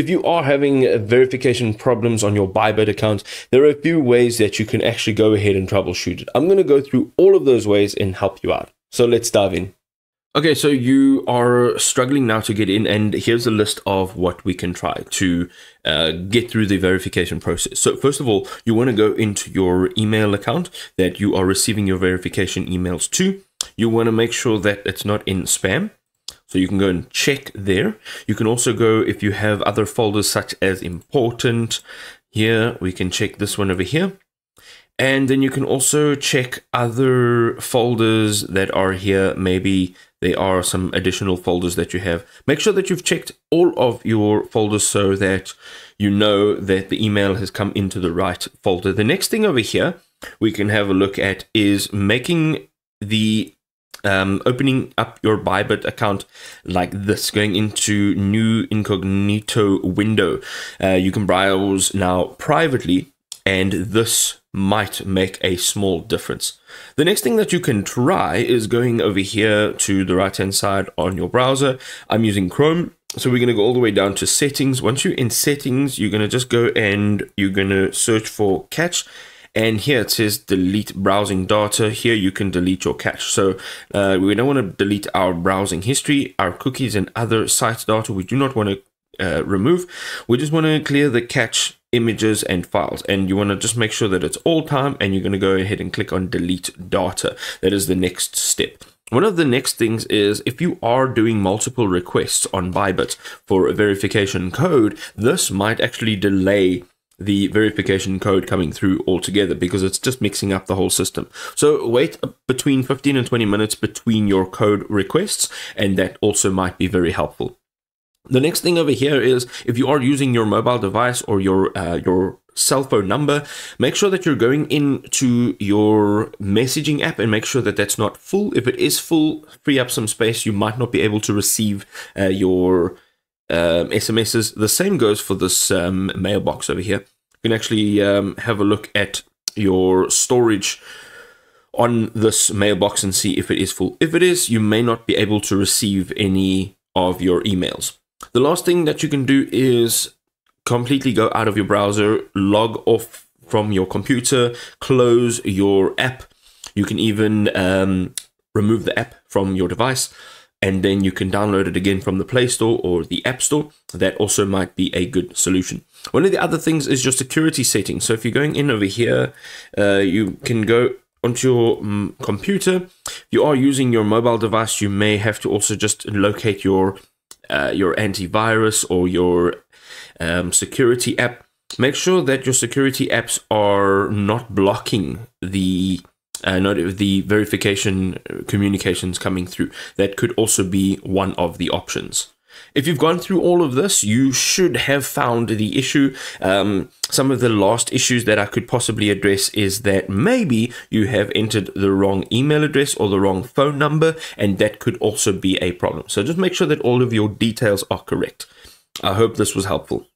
If you are having verification problems on your Bybit account, there are a few ways that you can actually go ahead and troubleshoot it. I'm going to go through all of those ways and help you out. So let's dive in. Okay, so you are struggling now to get in, and here's a list of what we can try to get through the verification process. So first of all, you want to go into your email account that you are receiving your verification emails to. You want to make sure that it's not in spam. So you can go and check there. You can also go, if you have other folders such as important, here we can check this one over here. And then you can also check other folders that are here. Maybe there are some additional folders that you have. Make sure that you've checked all of your folders so that you know that the email has come into the right folder. The next thing over here we can have a look at is making the opening up your Bybit account like this, going into new incognito window. You can browse now privately, and this might make a small difference. The next thing that you can try is going over here to the right hand side on your browser. I'm using Chrome, so we're going to go all the way down to settings. Once you're in settings, you're going to just go and you're going to search for cache. And here it says delete browsing data. Here you can delete your cache. So we don't want to delete our browsing history, our cookies and other site data. We do not want to remove. We just want to clear the cache images and files. And you want to just make sure that it's all time, and you're going to go ahead and click on delete data. That is the next step. One of the next things is if you are doing multiple requests on Bybit for a verification code, this might actually delay the verification code coming through altogether because it's just mixing up the whole system. So wait between 15 and 20 minutes between your code requests, and that also might be very helpful. The next thing over here is if you are using your mobile device or your cell phone number, make sure that you're going into your messaging app and make sure that that's not full. If it is full, free up some space. You might not be able to receive your SMSs. The same goes for this mailbox over here. You can actually have a look at your storage on this mailbox and see if it is full. If it is, you may not be able to receive any of your emails. The last thing that you can do is completely go out of your browser, log off from your computer, close your app. You can even remove the app from your device, and then you can download it again from the Play Store or the App Store. That also might be a good solution. One of the other things is your security settings. So if you're going in over here, you can go onto your computer. If you are using your mobile device, you may have to also just locate your antivirus or your security app. Make sure that your security apps are not blocking the verification communications coming through. That could also be one of the options. If you've gone through all of this, you should have found the issue. Some of the last issues that I could possibly address is that maybe you have entered the wrong email address or the wrong phone number, and that could also be a problem. So just make sure that all of your details are correct. I hope this was helpful.